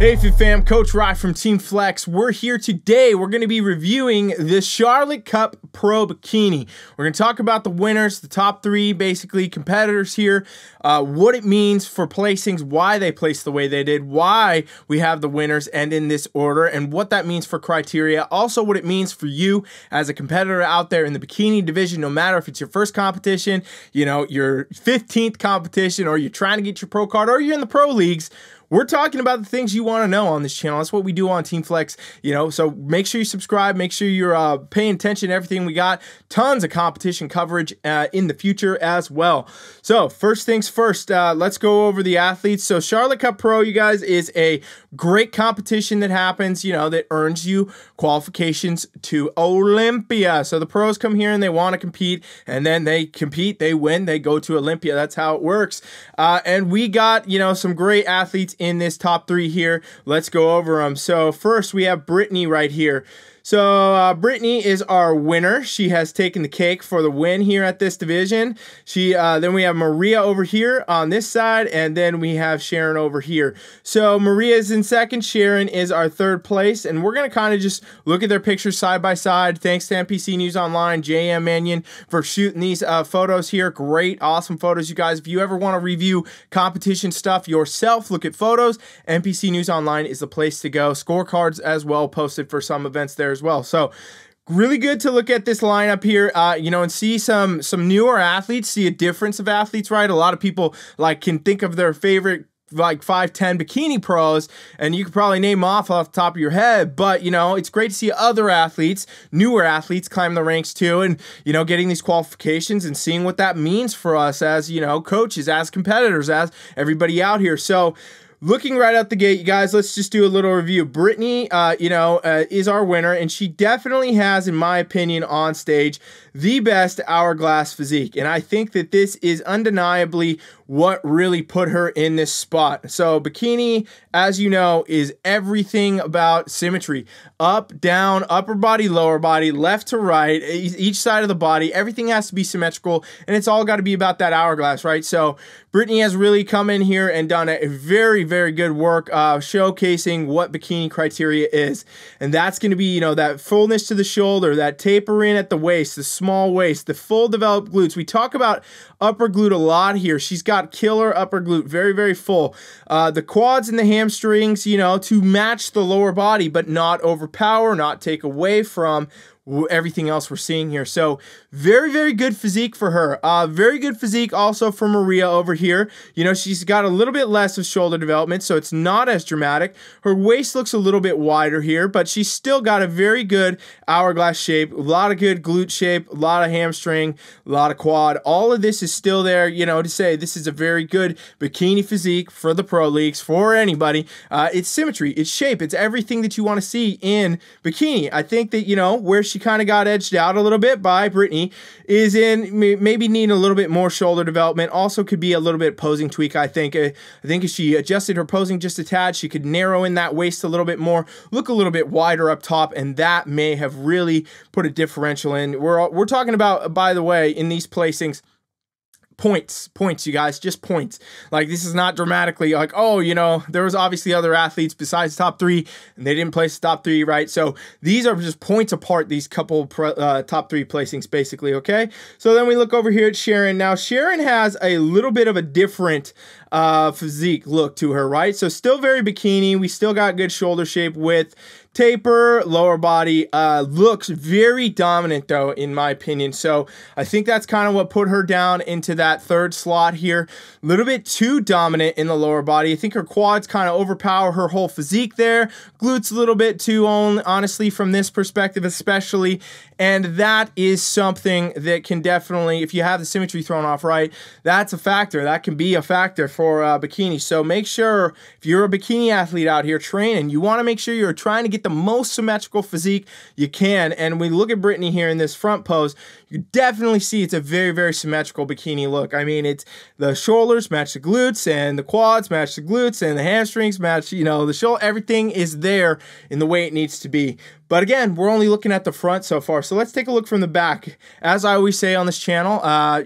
Hey fam, Coach Rod from Team Flex. We're here today. We're going to be reviewing the Charlotte Cup Pro Bikini. We're going to talk about the winners, the top three basically competitors here, what it means for placings, why they placed the way they did, why we have the winners and in this order, and what that means for criteria. Also what it means for you as a competitor out there in the bikini division, no matter if it's your first competition, you know, your 15th competition, or you're trying to get your pro card, or you're in the pro leagues. We're talking about the things you want to know on this channel. That's what we do on Team Flex, you know, so make sure you subscribe, make sure you're paying attention to everything we got. Tons of competition coverage in the future as well. So first things first, let's go over the athletes. So Charlotte Cup Pro, you guys, is a great competition that happens, you know, that earns you qualifications to Olympia. So the pros come here and they want to compete, and then they compete, they win, they go to Olympia. That's how it works. And we got, you know, some great athletes in this top three here. Let's go over them. So first we have Brittany right here. So Brittany is our winner. She has taken the cake for the win here at this division. She then we have Maria over here on this side, and then we have Sharon over here. So Maria is in second, Sharon is our third place, and we're gonna kind of just look at their pictures side by side. Thanks to NPC News Online, J.M. Mannion, for shooting these photos here. Great, awesome photos, you guys. If you ever want to review competition stuff yourself, look at photos. NPC News Online is the place to go. Scorecards as well posted for some events there as well. So really good to look at this lineup here, you know, and see some newer athletes, see a difference of athletes, right? A lot of people like can think of their favorite like 5-10 bikini pros, and you could probably name off the top of your head, but you know, it's great to see other athletes, newer athletes, climb the ranks too, and you know, getting these qualifications and seeing what that means for us as, you know, coaches, as competitors, as everybody out here. So looking right out the gate, you guys, let's just do a little review. Brittany, you know, is our winner, and she definitely has, in my opinion, on stage, the best hourglass physique. And I think that this is undeniably what really put her in this spot. So bikini, as you know, is everything about symmetry. Up, down, upper body, lower body, left to right, each side of the body, everything has to be symmetrical, and it's all got to be about that hourglass, right? So Brittany has really come in here and done a very good work showcasing what bikini criteria is. And that's going to be, you know, that fullness to the shoulder, that taper in at the waist, the small waist, the full developed glutes. We talk about upper glute a lot here. She's got killer upper glute, very full. The quads and the hamstrings, you know, to match the lower body, but not overpower, not take away from everything else we're seeing here. So very good physique for her. Very good physique also for Maria over here. You know, she's got a little bit less of shoulder development, so it's not as dramatic. Her waist looks a little bit wider here, but she's still got a very good hourglass shape, a lot of good glute shape, a lot of hamstring, a lot of quad. All of this is still there, you know, to say this is a very good bikini physique for the pro leagues, for anybody. It's symmetry, it's shape, it's everything that you want to see in bikini. I think that, you know, where she kind of got edged out a little bit by Brittany is in maybe needing a little bit more shoulder development. Also could be a little bit posing tweak, I think. I think if she adjusted her posing just a tad, she could narrow in that waist a little bit more, look a little bit wider up top, and that may have really put a differential in. We're talking about, by the way, in these placings, points, you guys, just points. Like, this is not dramatically like, oh, you know, there was obviously other athletes besides top three and they didn't place top three, right? So these are just points apart, these couple top three placings basically, okay? So then we look over here at Sharon. Now Sharon has a little bit of a different physique look to her, right? So still very bikini, we still got good shoulder shape, width, taper, lower body, looks very dominant though, in my opinion. So I think that's kind of what put her down into that third slot here. A little bit too dominant in the lower body. I think her quads kind of overpower her whole physique there. Glutes a little bit too on, honestly, from this perspective especially. And that is something that can definitely, if you have the symmetry thrown off, right, that's a factor. That can be a factor for bikini. So make sure if you're a bikini athlete out here training, you want to make sure you're trying to get the most symmetrical physique you can. And we look at Brittany here in this front pose, you definitely see it's a very symmetrical bikini look. I mean, it's the shoulders match the glutes, and the quads match the glutes, and the hamstrings match, you know, the shoulder. Everything is there in the way it needs to be. But again, we're only looking at the front so far. So let's take a look from the back. As I always say on this channel,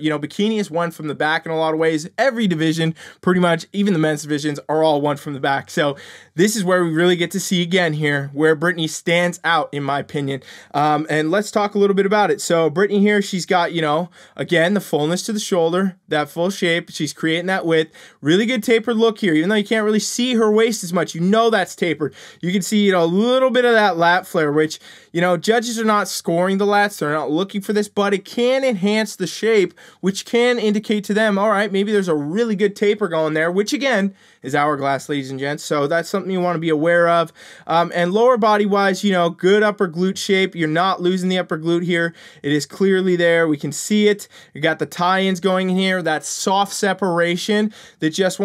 you know, bikini is won from the back in a lot of ways. Every division, pretty much even the men's divisions are all won from the back. So this is where we really get to see again here where Brittany stands out, in my opinion. And let's talk a little bit about it. So Brittany here, she's got, you know, again, the fullness to the shoulder, that full shape. She's creating that width. Really good tapered look here, even though you can't really see her waist as much. You know that's tapered. You can see, you know, a little bit of that lat flare, which, you know, judges are not scoring the lats. They're not looking for this, but it can enhance the shape, which can indicate to them, all right, maybe there's a really good taper going there, which again is hourglass, ladies and gents. So that's something you want to be aware of. And lower body wise, you know, good upper glute shape. You're not losing the upper glute here. It is clearly there. We can see it. You got the tie-ins going in here, that soft separation that judges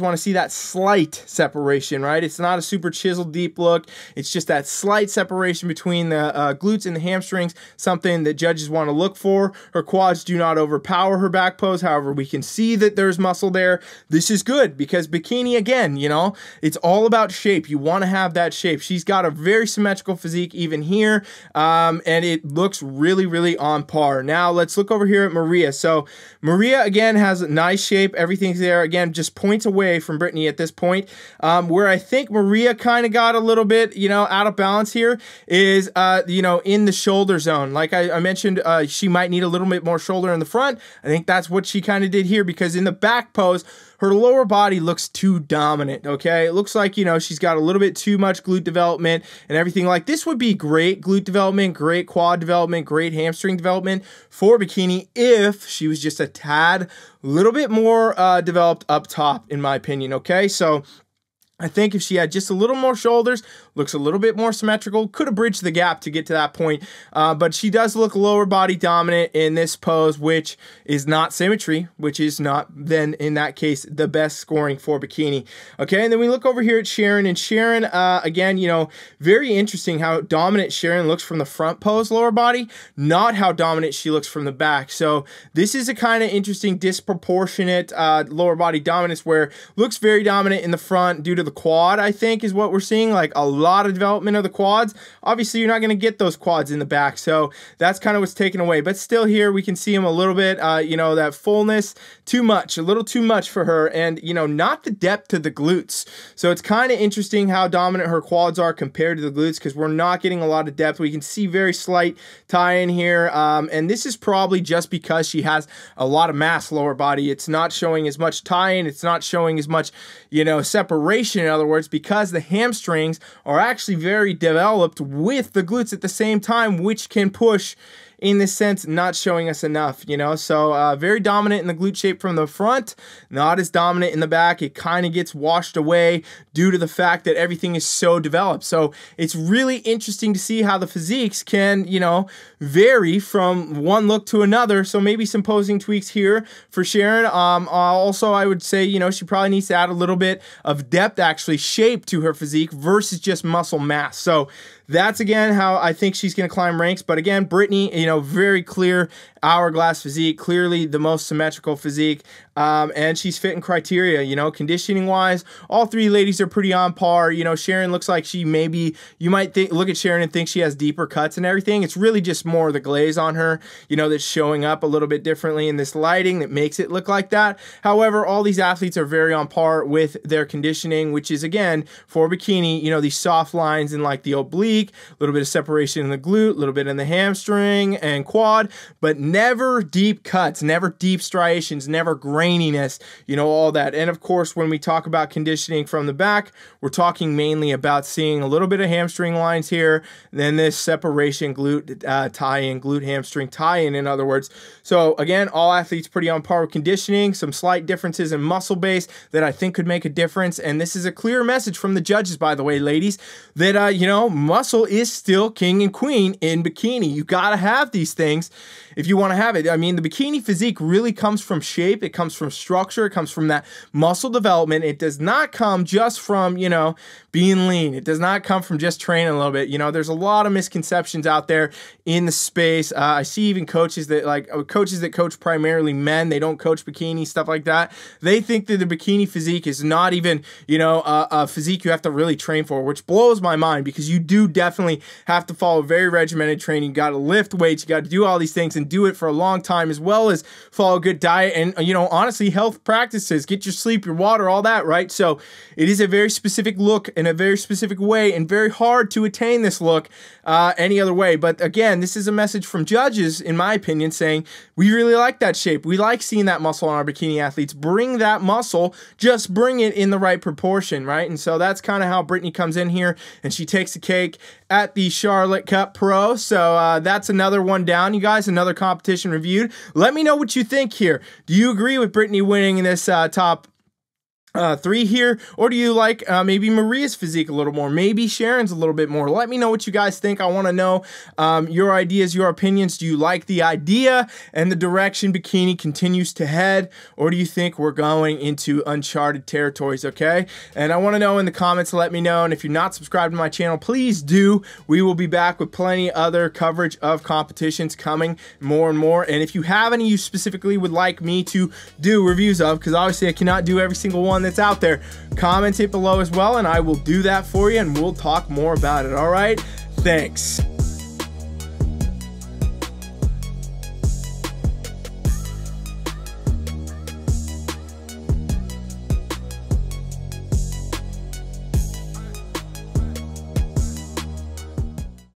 want to see, that slight separation, right? It's not a super chiseled deep look. It's just that slight separation between the glutes and the hamstrings, something that judges want to look for. Her quads do not overpower her back pose. However, we can see that there's muscle there. This is good because bikini, again, you know, it's all about shape. You want to have that shape. She's got a very symmetrical physique even here, and it looks really, really on par. Now let's look over here at Maria. So Maria, again, has a nice shape. Everything's there. Again, just points away from Brittany at this point. Where I think Maria kind of got a little bit, you know, out of balance here is, you know, in the shoulder zone. Like I mentioned, she might need a little bit more shoulder in the front. I think that's what she kind of did here, because in the back pose, her lower body looks too dominant, okay? It looks like, you know, she's got a little bit too much glute development and everything. Like, this would be great glute development, great quad development, great hamstring development for bikini if she was just a tad little bit more developed up top, in my opinion, okay? So I think if she had just a little more shoulders, looks a little bit more symmetrical, could have bridged the gap to get to that point, but she does look lower body dominant in this pose, which is not symmetry, which is not, then in that case, the best scoring for bikini. Okay, and then we look over here at Sharon, and Sharon, again, you know, very interesting how dominant Sharon looks from the front pose lower body, not how dominant she looks from the back. So this is a kind of interesting disproportionate lower body dominance where looks very dominant in the front due to the quad, I think, is what we're seeing. Like a lot of development of the quads. Obviously, you're not going to get those quads in the back, so that's kind of what's taken away. But still, here we can see them a little bit. You know, that fullness, too much, a little too much for her, and you know, not the depth to the glutes. So it's kind of interesting how dominant her quads are compared to the glutes, because we're not getting a lot of depth. We can see very slight tie-in here, and this is probably just because she has a lot of mass lower body. It's not showing as much tie-in. It's not showing as much, you know, separation. In other words, because the hamstrings are actually very developed with the glutes at the same time, which can push, in this sense, not showing us enough, you know? So very dominant in the glute shape from the front, not as dominant in the back. It kind of gets washed away due to the fact that everything is so developed. So it's really interesting to see how the physiques can, you know, vary from one look to another. So maybe some posing tweaks here for Sharon. Also, I would say, you know, she probably needs to add a little bit of depth, actually shape, to her physique versus just muscle mass. So that's, again, how I think she's going to climb ranks. But again, Brittany, you know, very clear hourglass physique, clearly the most symmetrical physique, and she's fitting criteria, you know, conditioning-wise. All three ladies are pretty on par. You know, Sharon looks like she maybe, you might think, look at Sharon and think she has deeper cuts and everything. It's really just more the glaze on her, you know, that's showing up a little bit differently in this lighting that makes it look like that. However, all these athletes are very on par with their conditioning, which is, again, for bikini, you know, these soft lines and like the oblique, a little bit of separation in the glute, a little bit in the hamstring and quad, but never deep cuts, never deep striations, never graininess, you know, all that. And of course, when we talk about conditioning from the back, we're talking mainly about seeing a little bit of hamstring lines here, then this separation glute tie-in, glute hamstring tie-in, in other words. So again, all athletes pretty on par with conditioning, some slight differences in muscle base that I think could make a difference. And this is a clear message from the judges, by the way, ladies, that, you know, muscle is still king and queen in bikini. You gotta have these things if you want to have it. I mean, the bikini physique really comes from shape. It comes from structure. It comes from that muscle development. It does not come just from, you know, being lean. It does not come from just training a little bit. You know, there's a lot of misconceptions out there in the space. I see even coaches that coach primarily men. They don't coach bikini, stuff like that. They think that the bikini physique is not even, you know, a physique you have to really train for, which blows my mind, because you do definitely have to follow very regimented training. You got to lift weights. weights. You got to do all these things and do it for a long time, as well as follow a good diet and, you know, honestly, health practices. Get your sleep, your water, all that, right? So it is a very specific look in a very specific way, and very hard to attain this look any other way. But again, this is a message from judges, in my opinion, saying we really like that shape. We like seeing that muscle on our bikini athletes. Bring that muscle, just bring it in the right proportion, right? And so that's kind of how Brittany comes in here, and she takes the cake at the Charlotte Cup Pro. So that's another one down, you guys, another competition reviewed. Let me know what you think here. Do you agree with Brittany winning in this top three here, or do you like maybe Maria's physique a little more, maybe Sharon's a little bit more? Let me know what you guys think. I want to know your ideas, your opinions. Do you like the idea and the direction bikini continues to head, or do you think we're going into uncharted territories? Okay, and I want to know in the comments. Let me know. And if you're not subscribed to my channel, please do. We will be back with plenty other coverage of competitions coming, more and more. And if you have any you specifically would like me to do reviews of, because obviously I cannot do every single one that's out there, comment it below as well, and I will do that for you, and we'll talk more about it. All right, thanks.